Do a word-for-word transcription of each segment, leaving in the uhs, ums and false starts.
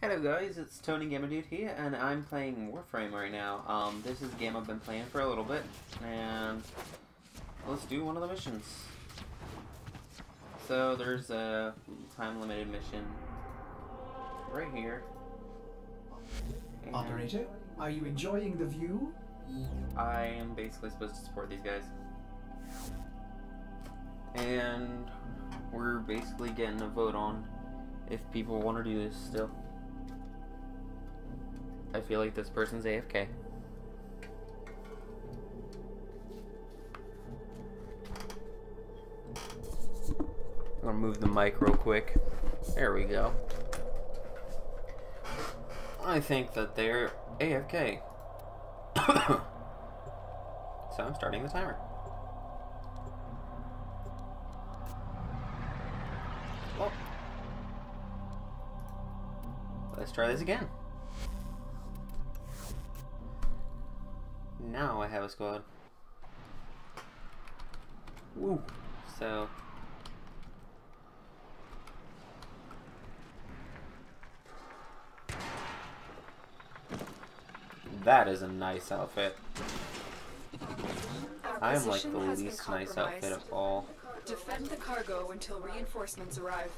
Hello guys, it's Tony GammaDude here, and I'm playing Warframe right now. Um, this is a game I've been playing for a little bit, and let's do one of the missions. So there's a time-limited mission right here. And Operator, are you enjoying the view? I am basically supposed to support these guys. And we're basically getting a vote on if people want to do this still. I feel like this person's A F K. I'm gonna move the mic real quick. There we go. I think that they're A F K. So I'm starting the timer. Well, let's try this again. Now I have a squad. Woo! So that is a nice outfit. I am like the least nice outfit of all. Defend the cargo until reinforcements arrive.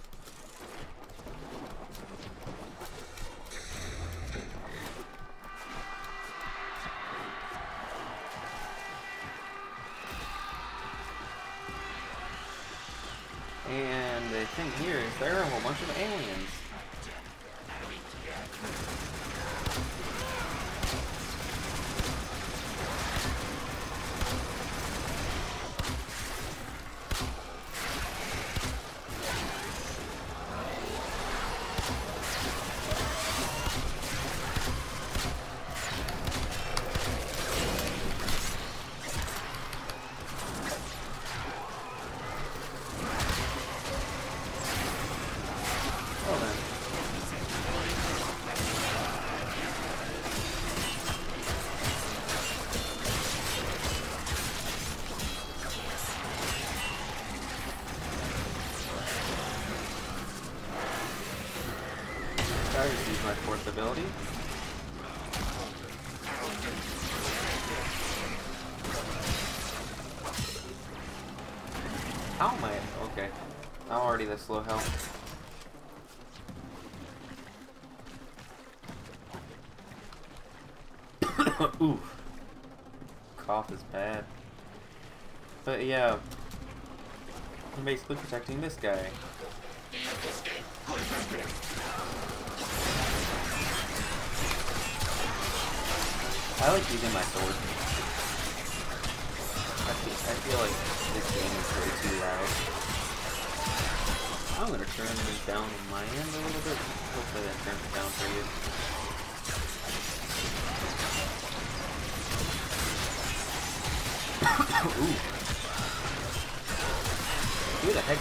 And the thing here is there are a whole bunch of aliens. I just use my fourth ability. How am I? Okay. I'm already this low health. Oof. Cough is bad. But yeah. I'm basically protecting this guy. I like using my sword. I feel, I feel like this game is way too loud. I'm gonna turn this down on my end a little bit. Hopefully that turns it down for you. Ooh. Who the heck?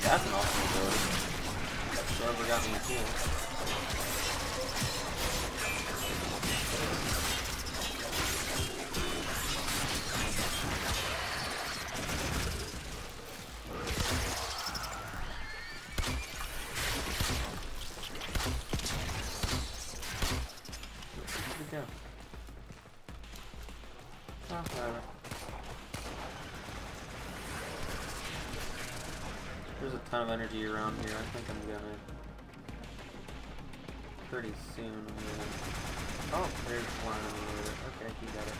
That's an awesome ability. Whoever got me cool. There's a ton of energy around here. I think I'm gonna pretty soon. I'm gonna... Oh, there's one over there. Okay, he got it.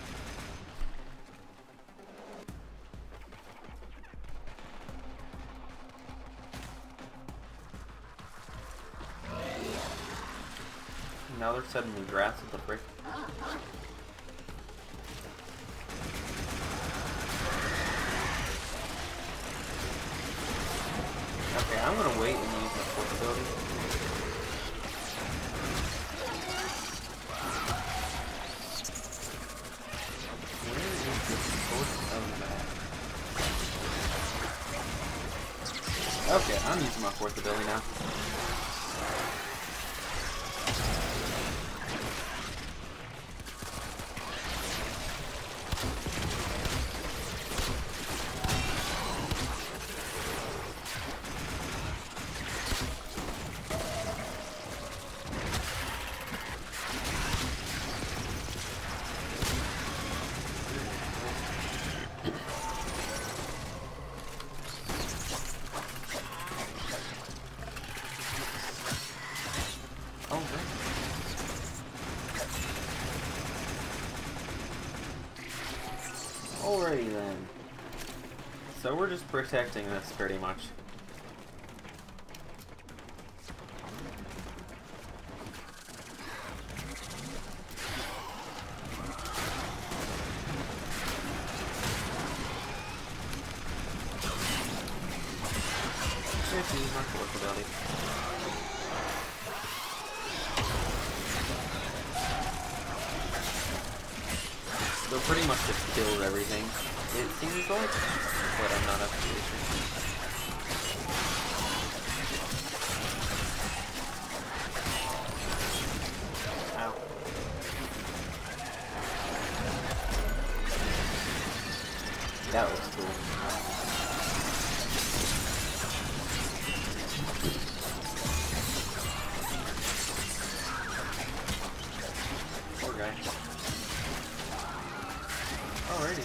Now they're suddenly grass at the brick. Okay, I'm gonna wait and use my fourth ability. Where is the source of that? Okay, I'm using my fourth ability now. vamos, eh? Alrighty then. So we're just protecting this pretty much. So pretty much just killed everything, it seems like, but I'm not up to it. Ow. That was cool. Poor guy. Alrighty then.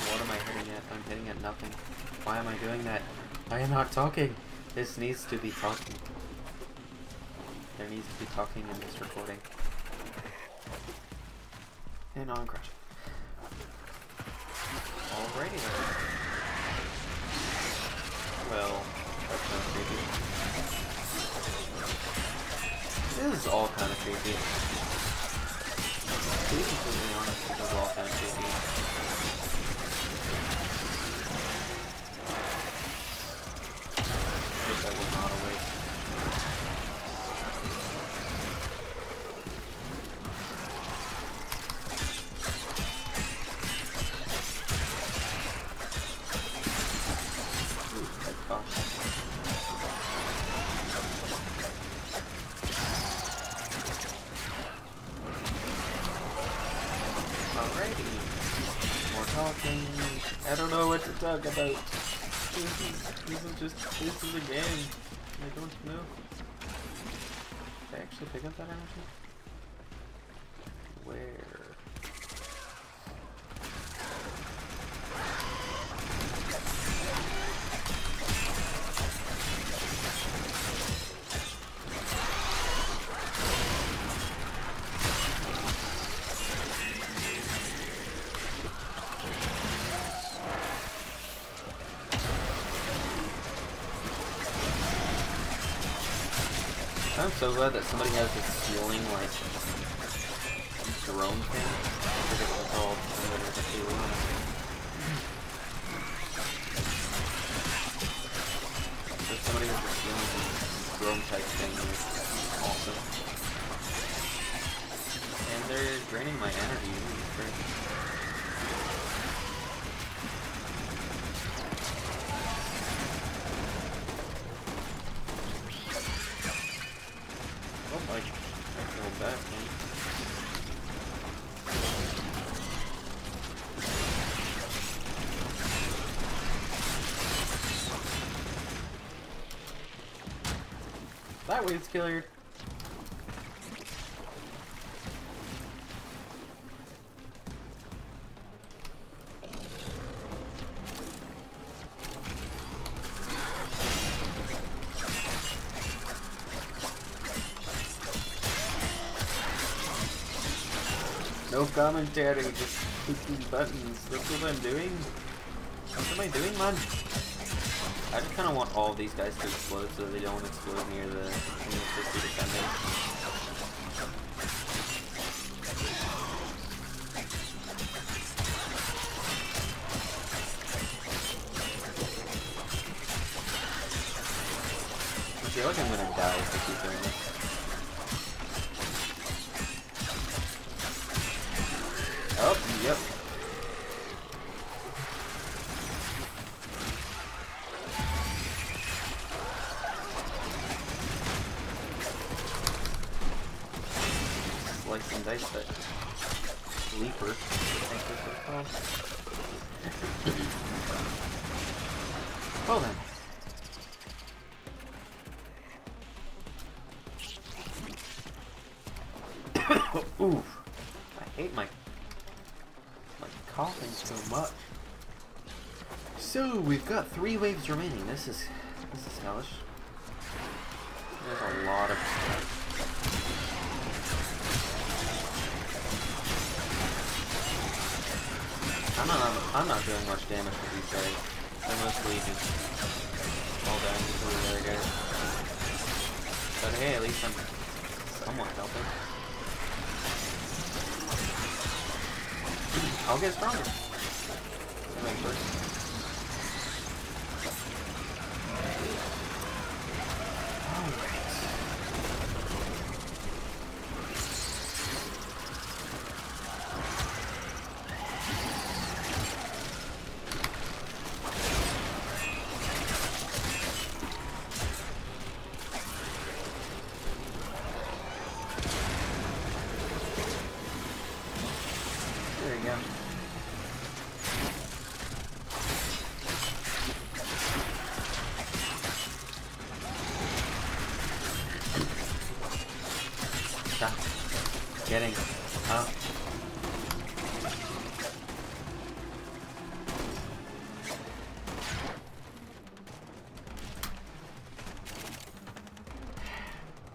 What am I hitting at? I'm hitting at nothing. Why am I doing that? I am not talking! This needs to be talking. There needs to be talking in this recording. And on crush. Alrighty then. Well, that's not creepy. This is all kind of creepy. To be completely honest, this is all kind of creepy. I wish I was not awake. I don't know what to talk about. This is, this is just, this is a game. I don't know. Did I actually pick up that energy? Where? I'm so glad that somebody has this ceiling, like, drone thing. I forget what it's called. I don't know what it's called. So somebody has this ceiling drone type thing, which is awesome. And they're draining my energy. That That way it's killer. No commentary, just clicking buttons. That's what I'm doing. What am I doing, man? I just kind of want all of these guys to explode so they don't explode near the electricity defender. I feel like I'm gonna die if I keep doing this. Oh, yep. Slice and dice that leaper. Well then. Oof. I hate my coughing so much. So we've got three waves remaining. This is this is hellish. There's a lot of stuff. I'm not, I'm not doing much damage to these guys. They're mostly just all down to the other guys. But hey, at least I'm somewhat helping. I'll get stronger. That makes Stop getting up.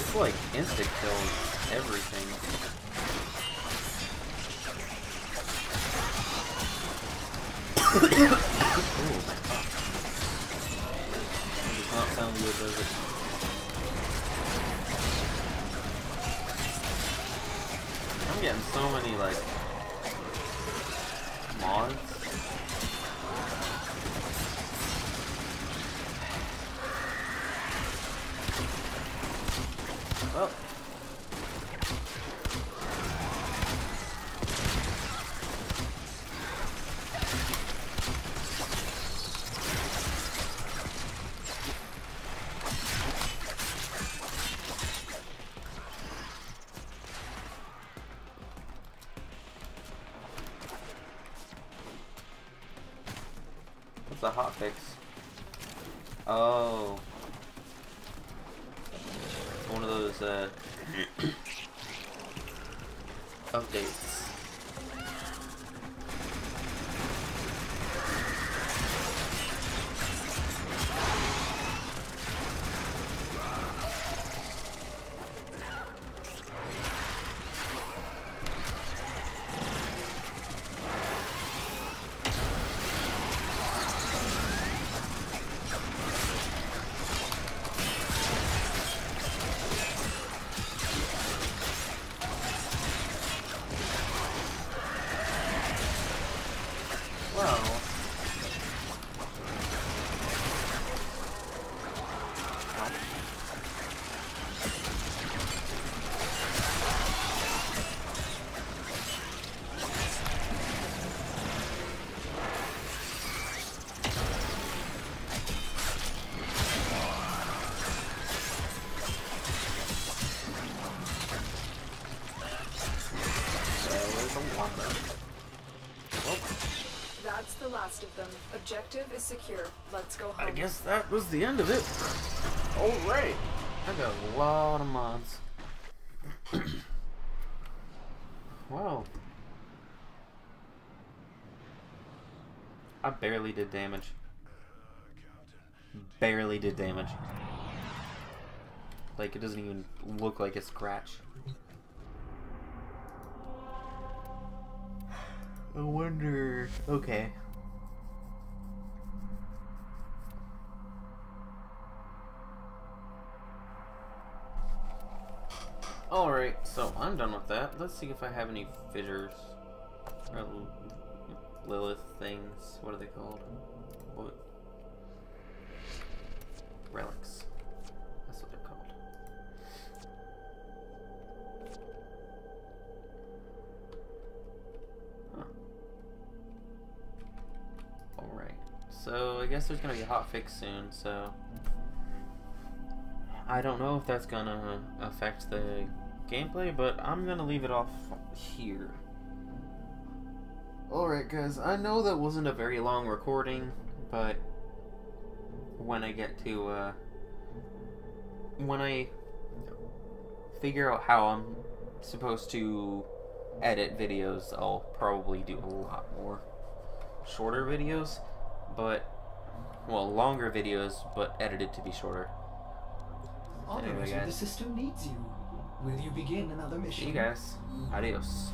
It's like instant kills everything. Ooh, my fuck. That does not sound good, does it? I'm getting so many, like, mods. Oh. What's the hotfix? Oh. One of those uh, updates. That's the last of them. Objective is secure. Let's go home. I guess that was the end of it. Alright. I got a lot of mods. Wow. I barely did damage. Barely did damage. Like, it doesn't even look like a scratch. I wonder... Okay. Alright, so I'm done with that. Let's see if I have any fissures. Or Lilith things. What are they called? What? so I guess there's gonna be a hot fix soon, so I don't know if that's gonna affect the gameplay, but I'm gonna leave it off here. Alright guys, I know that wasn't a very long recording, but when I get to, uh, when I figure out how I'm supposed to edit videos, I'll probably do a lot more shorter videos, but, well, longer videos, but edited to be shorter. Anyway, guys. The system needs you. Will you begin another mission? See you guys. Adios.